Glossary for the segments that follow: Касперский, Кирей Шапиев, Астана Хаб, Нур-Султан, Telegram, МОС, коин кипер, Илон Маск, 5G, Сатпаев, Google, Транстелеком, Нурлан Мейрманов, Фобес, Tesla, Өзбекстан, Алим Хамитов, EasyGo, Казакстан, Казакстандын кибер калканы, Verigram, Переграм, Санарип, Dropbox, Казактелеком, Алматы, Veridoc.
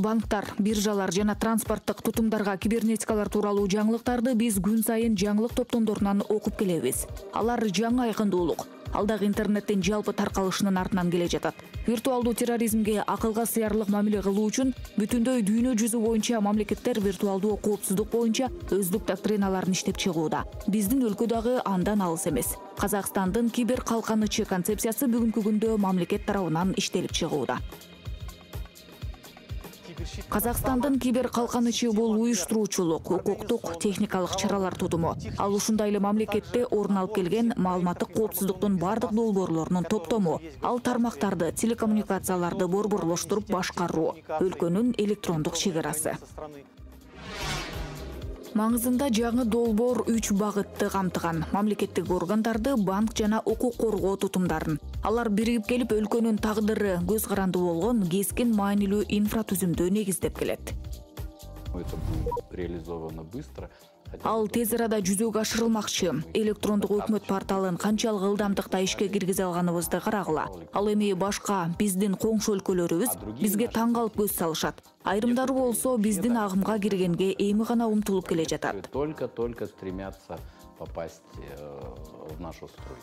банктар, биржалар жана транспорттық тұтымдарға кибернетикалар туралы жаңлықтарды біз күн сайын жаңлық топтондорынан оқып келебіз. Алар жаңа айқындуулук. Алдағы интернеттен жалпы тарқалышының артынан келе жатат. Виртуалдуу терроризмге акылга сыярлык мамиле кылуу үчүн бүтүндөй дүйнө жүзү боюнча мамлекеттер виртуалдуу коопсуздук боюнча өздүк доктриналарын иштеп чыгууда. Биздин өлкө дагы андан алыс эмес. Казакстандын кибер калканы концепциясы бүгүнкү күндө мамлекет тарабынан иштелип чыгууда. Казакстандын кибер калканычы бул уюштуруучулук, укуктук, техникалык чаралар тутуму. Ал ушундай эле мамлекетте орун алып келген маалыматтык коопсуздуктун бардык долбоорлорунун топтому. Ал тармактарды, телекоммуникацияларды борборлоштуруп башкаруу өлкөнүн электрондук чегерасы. Маңызында жаңы долбоор 3 багытты камтыган мамлекеттик органдарды, банк жана укук коргоо тутумдарын. Алар бирип келип өлкөнүн тагдыры көз каранды болгон кескин маанилүү инфратүзүмдү негиздеп келет. Ал тез арада жүзөгө ашырылмакчы. Электрондук өкмөт порталын канчалык ылдамдыкта ишке киргизе алганыбызды карагыла. Ал эми башка биздин коңшу өлкөлөрүбүз бизге таң калып көз салышат. Айрымдары болсо биздин агымга киргенге эми гана умтулуп келе жатат. Только стремятся попасть в нашу струю.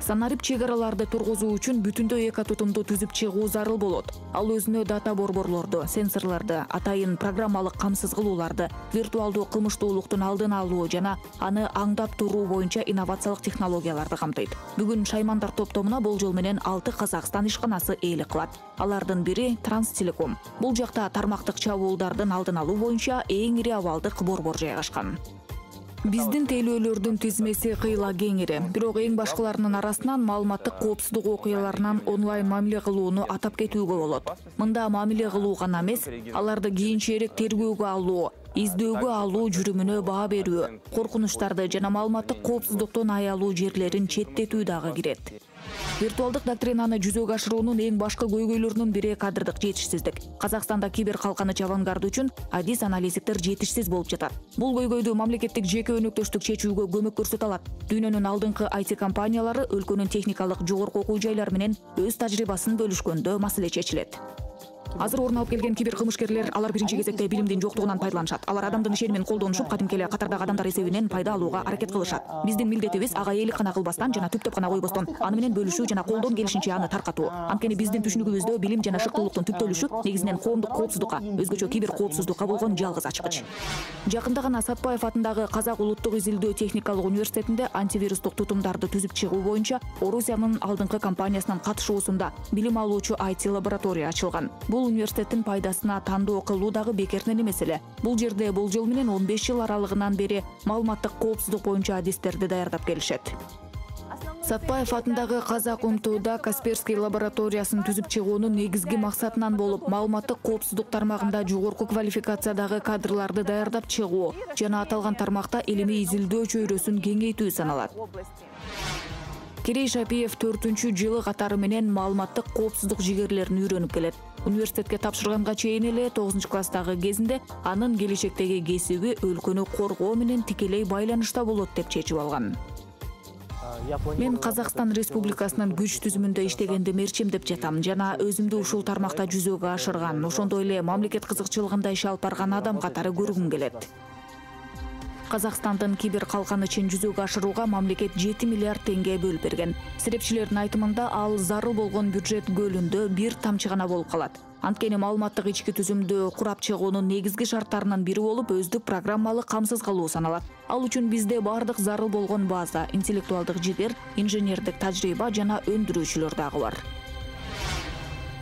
Санарип чегараларды тургузуу үчүн бүтүндөй экототумду түзүп чыгуу зарыл болот. Ал өзүнө дата борборлорду, сенсорлорду, атайын программалык камсыз кылууларды, виртуалдуу кылмыштуулуктун алдын алуу жана аны аңдап туруу боюнча инновациялык технологияларды камтыйт. Бүгүн шаймандар топтомуна болжол менен 6 Казакстан ишканасы ээлик кылат. Алардын бири Транстелеком. Бул жакта тармактык чабуулдардын алдын алуу боюнча эң ири абалдык борбор жайгашкан. Биздин тейлөөлөрдүн тизмеси кыйла кеңири, бирок эң башкаларынын арасынан маалыматтык коопсуздук окуяларынан онлайн мамиле кылууну атап кетүүгө болот. Мында мамиле кылуу гана эмес, аларды кийинчерээк тергөөгө алуу, издөөгө алуу жүрүмүнө баа берүү, коркунучтарды жана маалыматтык коопсуздуктон аялуу жерлерин четтетүү дагы кирет. Виртуалдык доктринаны жүзөгө ашыруунун эң башкы көйгөйлөрүнүн бири кадрдык жетишсиздик. Казакстанда кибер калканыч авангарды үчүн адис аналитиктер жетишсиз болуп жатат. Бул көйгөйдү мамлекеттик жеке өнөктөштүк чечүүгө көмөк көрсөтө алат. Дүйнөнүн алдыңкы IT компаниялары өлкөнүн техникалык жогорку окуу жайлары менен өз тажрыйбасын бөлүшкөндө маселе чечилет. Азыр орун алып келген кибер кылмышкерлер алар биринчи кезекте билимдин жоктугунан пайдаланышат. Алар адамдын ишенимин колдонушуп, кадимкеле катардагы адамдар эсебинен пайда алууга аракет кылышат. Биздин милдетибиз ага ээлик гана кылбастан жана түптөп гана койбостон, аны менен бөлүшүү жана колдон келишинче аны таркатуу. Анткени биздин түшүнүгүбүздө билим жана шыктуулуктун түптөлүшү негизинен коомдук коопсуздукка, өзгөчө кибер коопсуздукка болгон жалгыз ачкыч. Жакында гана Сатпаев атындагы Казак улуттук изилдөө техникалык университетинде антивирустук тутумдарды түзүп чыгуу боюнча Орусиянын алдыңкы компаниясынын катышуусунда билим алуучу IT лаборатория ачылган. Бул университеттин пайдасына тандоо кылуу дагы бекернен эмес эле. Бул жерде болжол менен 15 жыл аралыгынан бери маалыматтык коопсуздук боюнча адистерди даярдап келишет. Сатпаев атындагы Казак УМТУда Касперский лабораториясын түзүп чыгуунун негизги максатынан болуп, маалыматтык коопсуздук тармагында жогорку квалификациядагы кадрларды даярдап чыгуу жана аталган тармакта илимий изилдөө чөйрөсүн кеңейтүү саналат. Кирей Шапиев 4-чү жылы катары менен маалыматтык коопсуздук жигерлерин үйрөнүп келет. Университетке тапшырганга чейин эле 9-чы класстагы кезинде анын келечектеги кесиби өлкөнү коргоо менен тикелей байланышта болот деп чечип алган. Мен Казакстан Республикасынын күч түзүмүндө иштегенди мерчемдеп жатам жана өзүмдү ушул тармакта жүзөгө ашырган, ошондой эле мамлекет кызыкчылыгында иш алып барган адам катары көргүм келет. Казакстандын кибер калканы үчүн жүзөгө ашырууга мамлекет 7 миллиард теңге бөлүп берген. Серепчилердин айтымында ал зарыл болгон бюджет көлөмүндө бир тамчы гана болуп калат. Анткени маалыматтык ички түзүмдү курап чыгуунун негизги шарттарынын бири болуп, өздүк программалык камсыз кылуу саналат. Ал үчүн бизде бардык зарыл болгон база, интеллектуалдык жигер, инженердик тажрыйба жана өндүрүүчүлөр дагы бар.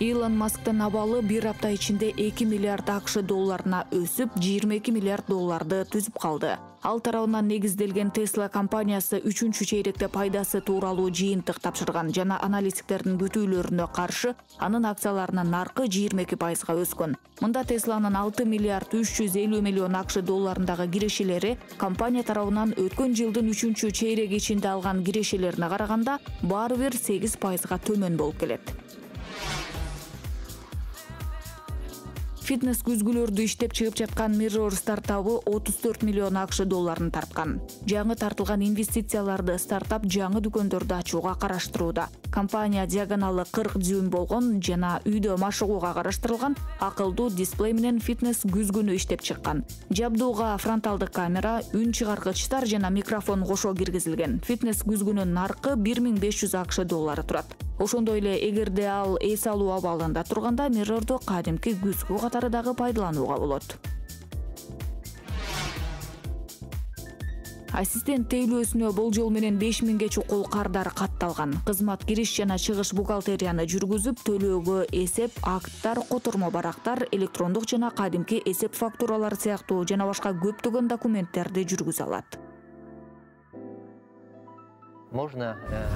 Илон Масктын абалы бир апта ичинде 2 миллиард АКШ долларына өсүп, 22 миллиард долларды түзүп калды. Ал тарабынан негизделген Tesla компаниясы 3-чү чейректе пайдасы тууралуу жыйынтык тапшырган жана аналитиктердин күтүүлөрүнө каршы анын акцияларынын наркы 22%-га өскөн. Мында Тесланын 6 миллиард 350 миллион АКШ долларындагы кирешелери компания тарабынан өткөн жылдын 3-чү чейреги ичинде алган кирешелерине караганда баары бир 8%-га төмөн болуп келет. Фитнес күзгүлөрдү иштеп чыгып жаткан Mirror стартабы 34 миллион ақшы долларын тарткан. Жаңы тартылган инвестицияларды стартап жаңы дүкөндөрдү ачууга караштырууда. Компания диагоналы 40 дюйм болгон жана үйдө машыгууга караштырылган акылдуу дисплей менен фитнес күзгүнү иштеп чыккан. Жабдууга фронталдык камера, үн чыгаргычтар жана микрофон кошо киргизилген. Фитнес күзгүнүн наркы 1500 ақшы доллары турат. Ошондой эле эгерде ал эс алуу абалында турганда Mirror'ду кадимки күзгү катары дагы пайдаланууга болот. Ассистент тейлөөсүнө болжол менен 5000ге чукул кардар катталган. Кызмат кириш жана чыгыш бухгалтерияны жүргүзүп, төлөөгө эсеп, акттар, котормо барактар, электрондук жана кадимки эсеп фактуралары сыяктуу жана башка көптөгөн документтерди жүргүзө алат.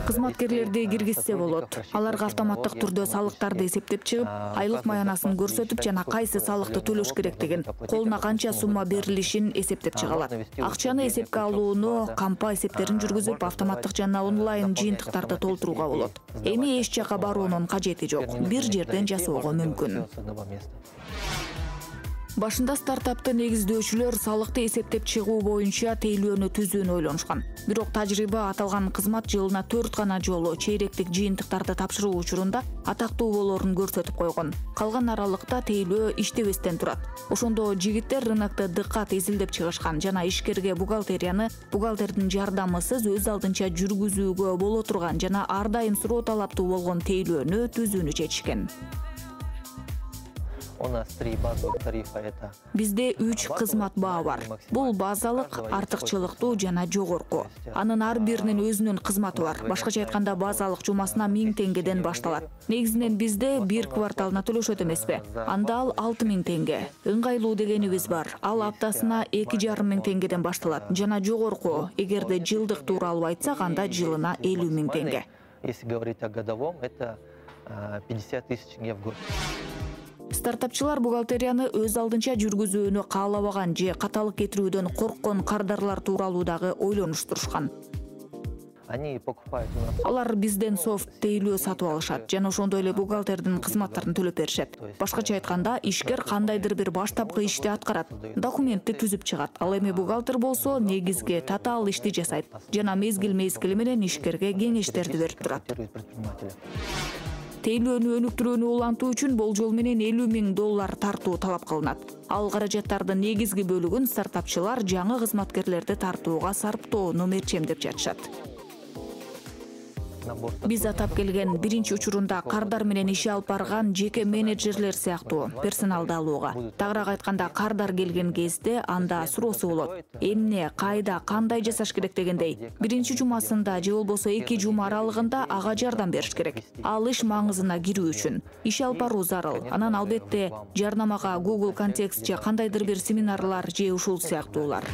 Кызматкерлерди киргизсе болот. Аларга автоматтык түрдө салыктарды эсептеп чыгып, айлык маянасын көрсөтүп жана кайсы салыкты төлөш керектигин, колуна канча сумма берилишин эсептеп чыга алат. Акчаны эсепке алууну, кампа эсептерин жүргүзүп, автоматтык жана онлайн жыйынтыктарды толтурууга болот. Эми эч жака баруунун кажети жок. Бир жерден жасоого мүмкүн. Башында стартапты негиздөөчүлөр салыкты эсептеп чыгуу боюнча тейлөөнү түзүүнү ойлонушкан. Бирок тажрыйба аталган кызмат жылына 4 гана жолу чейректик жыйынтыктарды тапшыруу учурунда атактуу болорун көрсөтүп койгон. Калган аралыкта тейлөө иштебестен турат. Ошондо жигиттер рынокто дыккат изилдеп чыгышкан жана ишкерге бухгалтерияны бухгалтердин жардамысыз өз алдынча жүргүзүүгө боло турган жана ар дайым суроо талаптуу болгон тейлөөнү түзүүнү чечишкен. Бизде 3 кызмат баа бар. Бул базалык, артыкчылыктуу жана жогорку. Анын ар биринин өзүнүн кызматы бар. Башкача айтканда базалык жумасына 1000 теңгеден башталат. Негизинен бизде 1 кварталына төлөшөт эмеспи? Анда ал 6000 теңге. Ыңгайлуу дегенибиз бар. Ал аптасына 2500 теңгеден башталат. Жана жогорку, эгерде жылдык тууралуу айтсак, анда жылына 50000 теңге. Если говорить о годовом, это 50 000 тенге в год. Стартапчылар бухгалтерияны өз алдынча жүргүзүүнү каалабаган же каталык кетирүүдөн корккон кардарлар тууралуу дагы ойлонуштурушкан. Алар бизден софт тейлөө сатып алышат жана ошондой эле бухгалтердин кызматтарын төлөп беришет. Башкача айтканда, ишкер кандайдыр бир баштапкы ишти аткарат, документти түзүп чыгат. Ал эми бухгалтер болсо негизги татаал ишти жасайт жана мезгил-мезгили менен ишкерге кеңештерди берип турат. Тейлөөнү өнүктүрүүнү улантуу үчүн болжол менен 50000 доллар тартуу талап кылынат. Ал каражаттардын негизги бөлүгүн стартапчылар жаңы кызматкерлерди тартууга сарптоону мерчемдеп жатышат. Биз атап келген биринчи учурунда кардар менен иши алып барган жеке менеджерлер сыяктуу персоналды алууга. Тагыраак айтканда, кардар келген кезде анда суроосу болот. Эмне, кайда, кандай жасаш керек дегендей. Биринчи жумасында же болбосо 2 жума аралыгында ага жардам бериш керек. Ал иш маңызына кирүү үчүн иши алып баруу зарыл. Анан албетте жарнамага Google Context же кандайдыр бир семинарлар же ушул сыяктуулар.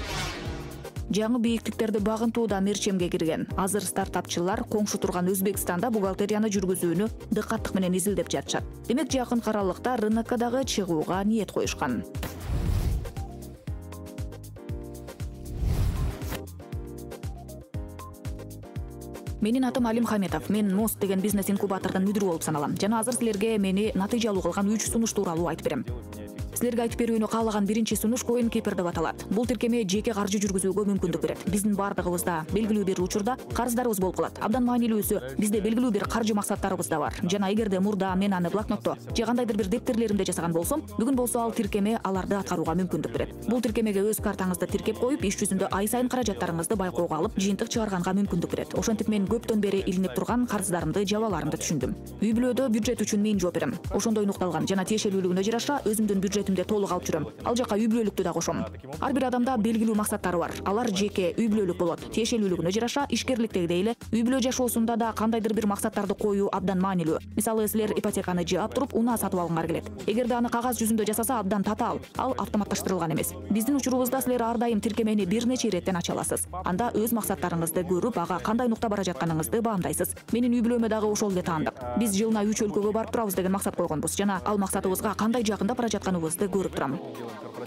Жаңы бийиктиктерди багынтууда мерчемге кирген. Азыр стартапчылар коңшу турган Өзбекстанда бухгалтерияны жүргүзүүнү дыккаттык менен изилдеп жатышат. Демек, жакын каралыкта рынокко дагы чыгууга ниет коюшкан. Менин атым Алим Хамитов. Мен МОС деген бизнес инкубатордун мүдүрү болуп саналам. Жана азыр силерге мени натыйжалуу кылган 3 сунуш тууралуу айтып берем. Силерге айтып берүүнү каалаган биринчи сунуш коин кипер деп аталат. Бул тиркеме жеке каржы жүргүзүүгө мүмкүндүк берет. Биздин бардыгыбызда белгилүү бир учурда карыздарыбыз болуп калат. Абдан маанилүүсү, бизде белгилүү бир каржы максаттарыбыз да бар. Жана эгерде мурда мен аны блокнотто же кандайдыр бир дептерлеримде жасаган болсом, бүгүн болсо ал тиркеме аларды аткарууга мүмкүндүк берет. Бул тиркемеге өз картаңызды тиркеп коюп, иш жүзүндө ай сайын каражаттарыңызды байкоого алып, жыйынтык чыгарганга мүмкүндүк берет. Ошентип мен көптөн бери илинип турган карыздарымды, жабаларымды түшүндүм. Үй бүлөдө бюджет үчүн мен жооп берем. Ошондой нукталган жана тиешелүүлүгүнө жараша өзүмдүн бюджет толук алып жүрөм. Ал жака үй бүлөлүктү да кошом. Ар бир адамда белгилүү максаттары бар. Алар жеке үй бүлөлүк болот. Тиешелүүлүгүнө жараша ишкерликтегидей эле үй бүлө жашоосунда да кандайдыр бир максаттарды коюу абдан маанилүү. Мисалы, силер ипотеканы жаап туруп, унаа сатып алгыңар келет. Эгерде аны кагаз жүзүндө жасаса абдан татаал, ал автоматташтырылган эмес. Биздин учурубузда силер ар дайым тиркемени бир нече иреттен ача аласыз. Анда өз максаттарыңызды көрүп, ага кандай нукта бара жатканыңызды баамдайсыз. Менин үй бүлөмө дагы ошол эле таандык. Биз жылына 3 өлкөгө барып турабыз деген максат койгонбуз жана ал максатыбызга кандай жакында бара жатканыбызды көрүп турам.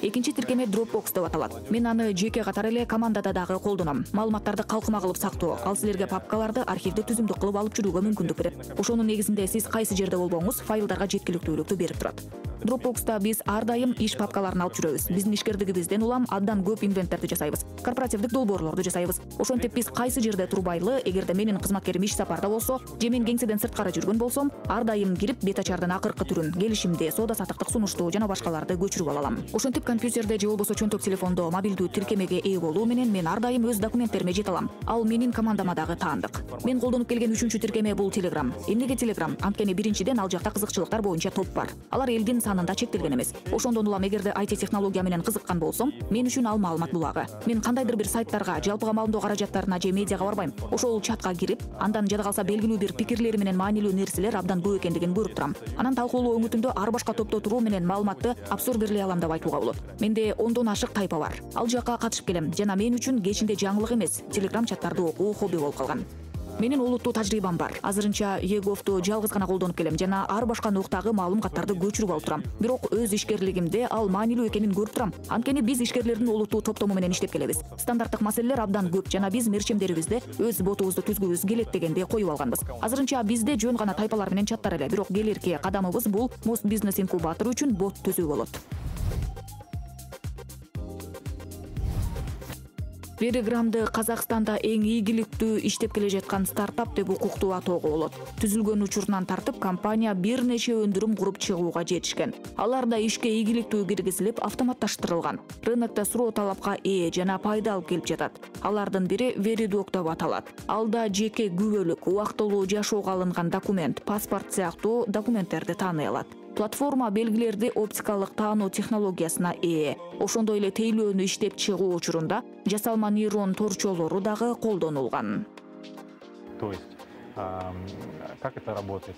Экинчи тиркеме Dropbox деп аталат. Мен аны жеке катары эле командада дагы колдоном. Маалыматтарды калкыма кылып сактоо, ал силерге папкаларды архивде түзүмдүк кылып алып жүрүүгө мүмкүндүк берет. Ошонун негизинде сиз кайсы жерде болбоңуз, файлдарга жеткиликтүүлүктү берип турат. Dropbox'ta biz ардайым иш папкаларын алып жүрөбүз. Биздин ишкердигибизден улам аддан көп инвентарды жасайбыз. Корпоративдик долбоорлорду жасайбыз. Ошентип биз кайсы жерде турбайлы, эгерде менин кызматкерим иш сапарда болсо, же мен кеңседен сырткары жүргөн болсом, ардайым кирип бетачардын акыркы түрүн, келишимди, соода-саттык сунушту жана башкаларды көчүрүп ала алам. Ошентип компьютерде же болбосо чөнтөк телефондо мобилдүү тиркемеге ээ болуу менен мен ардайым өз документтериме жете алам. Ал менин командамадагы таандык. Мен колдонуп келген үчүнчү тиркеме бул Telegram. Эмнеге Telegram? Анткени биринчиден ал жакта кызыкчылыктар боюнча топ бар. Алар элдин санында чектелген эмес. Ошондон улам эгерде IT технология менен кызыккан болсом, мен үчүн ал маалымат булагы. Мен кандайдыр бир сайттарга, жалпыга маалымдоо каражаттарына же медиага барбайм. Ошол чатка кирип, андан жада калса белгилүү бир пикирлери менен маанилүү нерселер абдан көп экендигин көрүп турам. Анан талкуулоо өңүтүндө ар башка топто туруу менен маалыматты абсорберлей алам деп айтууга болот. Менде 10дон ашык тайпа бар. Ал жака катышып келем жана мен үчүн кечинде жаңылык эмес, Telegram чаттарды окуу хобби болуп калган. Менин улуттуу тажрыйбам бар. Азырынча Еговту жалгыз гана колдонуп келем жана ар башка ноктагы маалыматтарды көчүрүп алып турам. Бирок өз ишкерлигимде ал маанилүү экенин көрүп турам. Анткени биз ишкерлердин улуттуу топтому менен иштеп келебиз. Стандарттык маселелер абдан көп жана биз мерчемдерибизде өз ботубузду түзгүбүз келет дегенде коюп алганбыз. Азырынча бизде жөн гана тайпалар менен чаттар эле, бирок келерке кадамыбыз бул Most Business Incubator үчүн бот түзүү болот. Переграмды Казакстанда эң ийгиликтүү иштеп келе жаткан стартап деп укуктуу атоого болот. Түзүлгөн учурунан тартып компания бир нече өндүрүм куруп чыгууга жетишкен. Алар да ишке ийгиликтүү киргизилип, автоматташтырылган. Рынокто суроо талапка ээ жана пайда алып келип жатат. Алардын бири Veridoc деп аталат. Алда жеке күбөлүк, убактылуу жашоого алынган документ, паспорт сыяктуу документтерди тааный алат. Платформа белгилерди оптикалык таануу технологиясына ээ. Ошондой эле тейлөөнү иштеп чыгуу учурунда жасалма нейрон торчолору дагы колдонулган. То есть, как это работает?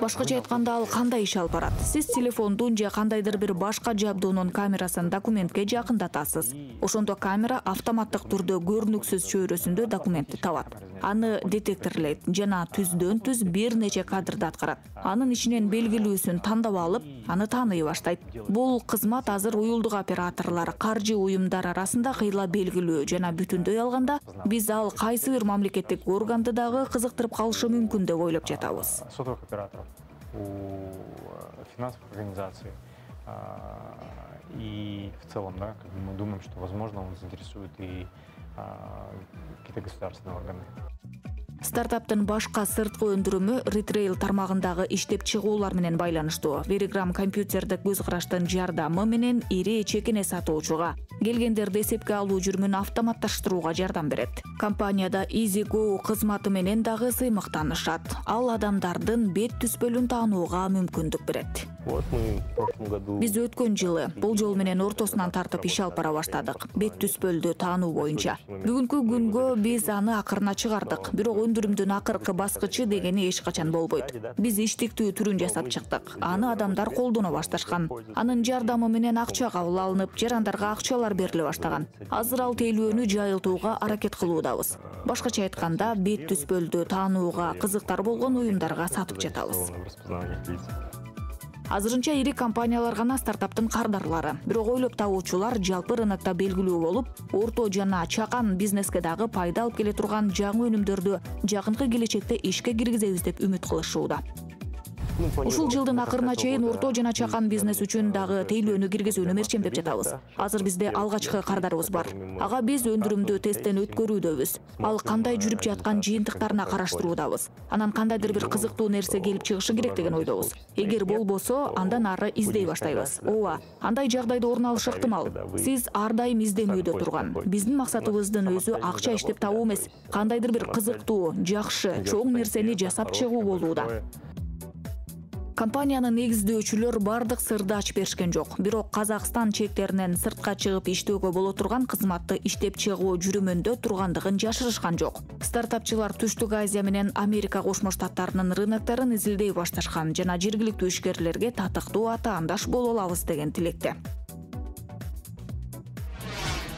Башкача айтканда, ал кандай иш алып барат? Сиз телефондун же кандайдыр бир башка жабдуунун камерасын документке жакындатасыз. Ошондо камера автоматтык түрдө көрүнүксүз чөйрөсүндө документти табат. Аны детекторлейт жана түздөн-түз бир нече кадрды аткарат. Анын ичинен белгилүүсүн тандап алып, аны тааный баштайт. Бул кызмат азыр уюлдук операторлор, каржы уюмдары арасында кыйла белгилүү жана бүтүндөй алганда биз ал кайсы бир мамлекеттик органды дагы кызыктырып калышы мүмкүн деп ойлоп жатабыз. У финансовых организаций и в целом, да, как мы думаем, что возможно он заинтересует и какие-то государственные органы. Стартаптын башка сырткы өндүрүмү ритрейл тармагындагы иштеп чыгуулар менен байланыштуу. Verigram компьютердик көз караштын жардамы менен ири чекене сатуучуга, келгендерди эсепке алуу жүрүмүн автоматташтырууга жардам берет. Компанияда EasyGo кызматы менен дагы сыймык таанышат. Ал адамдардын бет түспөлүн таанууга мүмкүндүк берет. Биз өткөн жылы бул жол менен ортосунан тартып иш алып бара баштадык. Бет түспөлдү таануу боюнча. Бүгүнкү күнгө биз аны акырына чыгардык. Бирок өндүрүмдүн акыркы баскычы дегени эч качан болбойт. Биз иштиктүү түрүн жасап чыктык. Аны адамдар колдоно башташкан. Анын жардамы менен акча кабыл алынып, жарандарга акчалар бериле баштаган. Азыр ал тейлөөнү жайылтууга аракет кылуудабыз. Башкача айтканда, бет түспөлдү таанууга кызыктар болгон уюмдарга сатып жатабыз. Азырынча ири компаниялар гана стартаптын кардарлары. Бирок ойлоп табуучулар жалпы рынокто белгилүү болуп, орто жана чакан бизнеске дагы пайда алып келе турган жаңы өнүмдөрдү жакынкы келечекте ишке киргизебиз деп үмүт кылышууда. Ушул жылдын акырына чейин орто жана чакан бизнес үчүн дагы тейлөөнү киргизүүнү мерчемдеп жатабыз. Азыр бизде алгачкы кардарыбыз бар. Ага биз өндүрүмдү тесттен өткөрүүдөбүз. Ал кандай жүрүп жаткан жыйынтыктарына караштыруудабыз. Анан кандайдыр бир кызыктуу нерсе келип чыгышы керек деген ойдобуз. Эгер болбосо, андан ары издей баштайбыз. Ооба, андай жагдайда орун алышы ыктымал. Сиз ар дайым изденүүдө турган. Биздин максатыбыздын өзү акча иштеп табуу эмес, кандайдыр бир кызыктуу, жакшы, чоң нерсени жасап чыгуу болууда. Компаниянын негиздөөчүлөр бардык сырды ачып беришкен жок. Бирок Казакстан чектеринен сыртка чыгып иштөөгө боло турган кызматты иштеп чыгуу жүрүмөндө тургандыгын жашырышкан жок. Стартапчылар Түштүк Азия менен Америка Кошмо Штаттарынын рынокторун изилдей башташкан жана жергиликтүү ишкерлерге татыктуу атаандаш боло алабыз деген тилекте.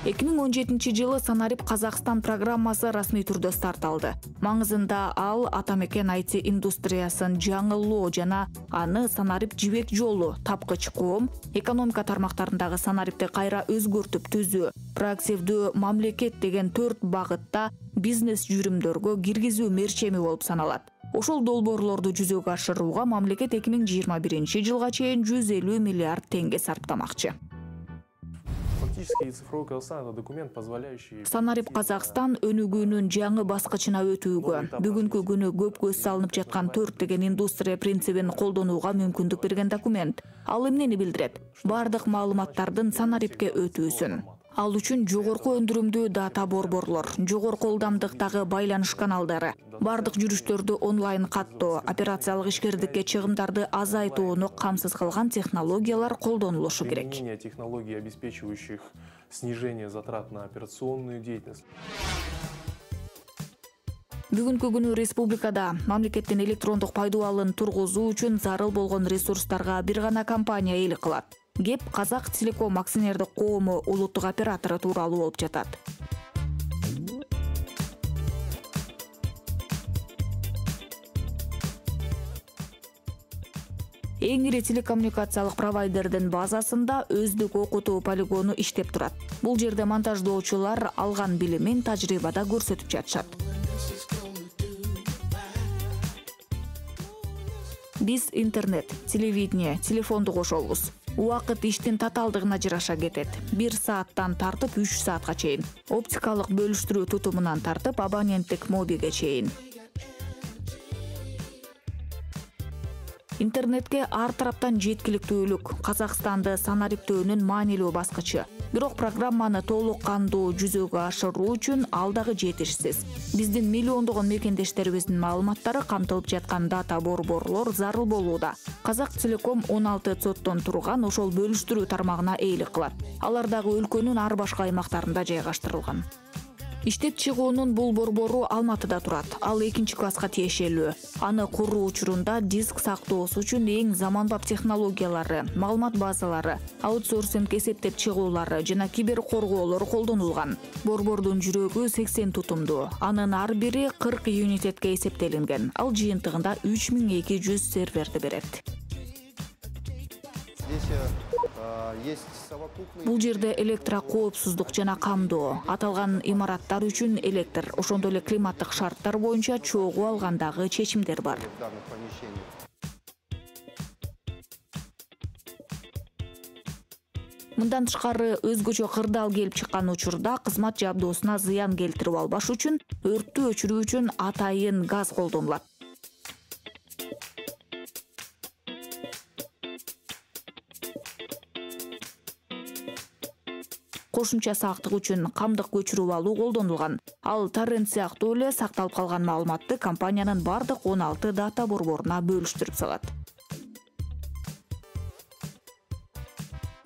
2017 жылы Санарип Казакстан программасы расмий түрдө старт алды. Маңызында ал атамекен IT индустриясын жаңылоо жана аны Санарип жибек жолу, тапкыч коом, экономика тармактарындагы Санарипти кайра өзгөртүп түзүү, проактивдүү мамлекет деген 4 багытта бизнес жүрүмдөргө киргизүү мерчеми болуп саналат. Ошол долбоорлорду жүзөгө ашырууга мамлекет 2021 жылга чейин 150 миллиард теңге сарптамакчы. Санарип Казакстан өнүгүүнүн жаңы баскычына өтүүгө, бүгүнкү күнү көп көз салынып жаткан 4 деген индустрия принцибин колдонууга мүмкүндүк берген документ. Ал эмнени билдирет? Бардык маалыматтардын санарипке өтүүсүн. Ал үчүн жогорку өндүрүмдүү дата борборлор, жогорку ылдамдыктагы байланыш каналдары, бардык жүрүштөрдү онлайн каттоо, операциялык ишкердикке чыгымдарды азайтууну камсыз кылган технологиялар колдонулушу керек. Применение технологий, обеспечивающих снижение затрат на операционную деятельность. Бүгүнкү күнү республикада мамлекеттин электрондук пайдубалын тургузуу үчүн зарыл болгон ресурстарга бир гана компания ээлик кылат. Кеп Казактелеком акционердик коому улуттук оператору тууралуу болуп жатат. Эң ири телекоммуникациялык провайдердин базасында өздүк окутуу полигону иштеп турат. Бул жерде монтаждоочулар алган билимин тажрыйбада көрсөтүп жатышат. Биз интернет, телевидение, телефонду кошобуз. Уақыт иштин таталдығына жыраша кетет. 1 сааттан тартып 3 саатқа чейин. Оптикалық бөлүштүрүү тутумунан тартып абоненттик мобиге чейин. Интернетке ар тараптан жеткиликтүүлүк Казакстанды санариптөөнүн маанилүү баскычы. Бирок программаны толук кандуу жүзөгө ашыруу үчүн алдагы жетишсиз. Биздин миллиондогон мекендештерибиздин маалыматтары камтылып жаткан дата борборлор зарыл болууда. Казактелеком 16 соттон турган ошол бөлүштүрүү тармагына ээлик кылат. Алар дагы өлкөнүн ар башка аймактарында жайгаштырылган. Иштеп чыгуунун бул борбору Алматыда турат. Ал 2-класска тиешелүү. Аны куруу учурунда диск сактоосу үчүн эң заманбап технологиялары, маалымат базалары, аутсорсинг эсептеп чыгуулары жана кибер коргоолор колдонулган. Борбордун жүрөгү 80 тутумдуу. Анын ар бири 40 юнитетке эсептелинген. Ал жыйынтыгында 3200 серверди берет. Бул жерде электро коопсуздук жана камдоо, аталган имараттар үчүн электр, ошондой эле климаттык шарттар боюнча чогуу алгандагы чечимдер бар. Мындан тышкары өзгөчө кырдаал келип чыккан учурда кызмат жабдоосуна зыян келтирип албаш үчүн өрттү өчүрүү үчүн атайын газ колдонулат. Кошумча сактык үчүн камдык көчүрүп алуу колдонулган. Ал торрент сыяктуу эле сакталып калган маалыматты компаниянын бардык 16 дата борборуна бөлүштүрүп салат.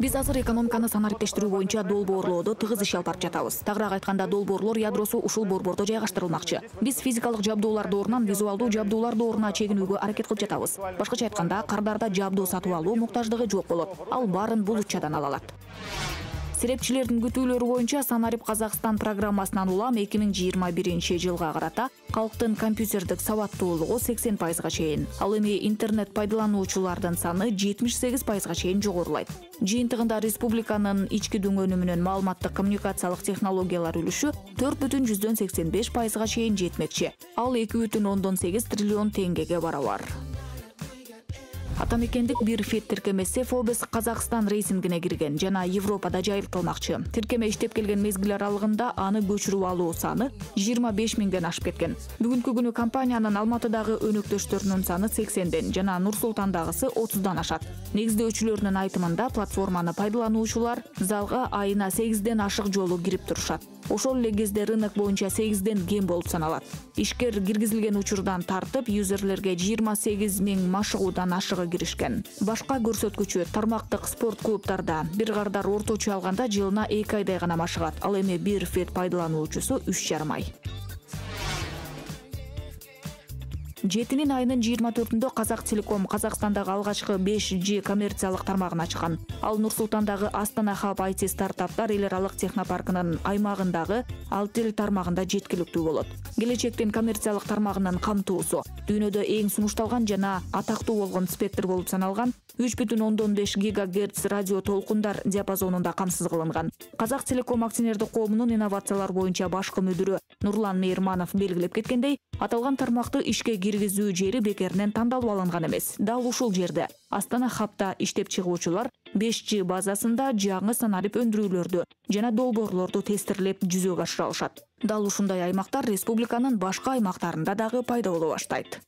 Биз азыр экономиканы санариптештирүү боюнча долбоорлоодо тыгыз иш алып барып жатабыз. Тагыраак айтканда долбоорлор ядросу ушул борбордо жайгаштырылмакчы. Биз физикалык жабдууларды орнунан визуалдуу жабдууларды орнуна чегинүүгө аракет кылып жатабыз. Башкача айтканда, кардарда жабдуу сатып алуу муктаждыгы жок болот. Ал барын булутчадан ала алат. Серепчилердин күтүүлөрү боюнча Санарип Казакстан программасынан улам 2021 жылга карата калктын компьютердик сабаттуулугу 80% чейин, ал эми интернет пайдалануучулардын саны 78% чейин жогорулайт. Жыйынтыгында республиканын ички дүйнөнүмүнүн маалыматтык коммуникациялык технологиялар үлүшү 4,85% чейин жетмекчи. Ал 2,8 триллион теңгеге барабар. Атамекендик бир фет тиркемеси Фобес Казакстан рейтингине кирген жана Европада жайылтылмакчы. Тиркеме иштеп келген мезгил аралыгында аны көчүрүп алуу саны 25 миңден ашып кеткен. Бүгүнкү күнү компаниянын Алматыдагы өнөктөштөрүнүн саны 80ден жана Нур-Султандагысы 30дан ашат. Негиздөөчүлөрүнүн айтымында платформаны пайдалануучулар залга айына 8ден ашык жолу кирип турушат. Ошол эле кезде рынок боюнча 8ден кем болуп саналат. Ишкер киргизилген учурдан тартып юзерлерге 28 миң машыгуудан ашыгы киришкен. Башка көрсөткүчү тармактык спорт клубтарда бир кардар орточо алганда жылына 2 айдай гана машыгат. Ал эми бир фет пайдалануучусу 3,5 ай. 7-нин айынын 24-үндө Казактелеком Казакстандагы алгачкы 5G коммерциялык тармагына чыккан. Ал Нур-Султандагы Астана Хаб IT стартаптар эл аралык технопаркынын аймагындагы 6 эл тармагында жеткиликтүү болот. Келечектин коммерциялык тармагынын камтуусу дүйнөдө эң сунушталган жана атактуу болгон спектр болуп саналган 3,5 ГГц радио толкундар диапазонунда камсыз кылынган. Казактелеком акционердик коомунун инновациялар боюнча башкы мүдүрү Нурлан Мейрманов белгилеп кеткендей, Аталган тармақты ишке киргизүү жери бекеринен тандалып алынган эмес. Дал ушул жерде Астана хапта иштеп чыгуучулар 5G базасында жаңы санарип өндүрүүлөрдү жана долбоорлорду тестирлеп жүзөгө ашыра алышат. Дал ушундай аймактар республиканын башка аймактарында дагы пайда боло баштайт.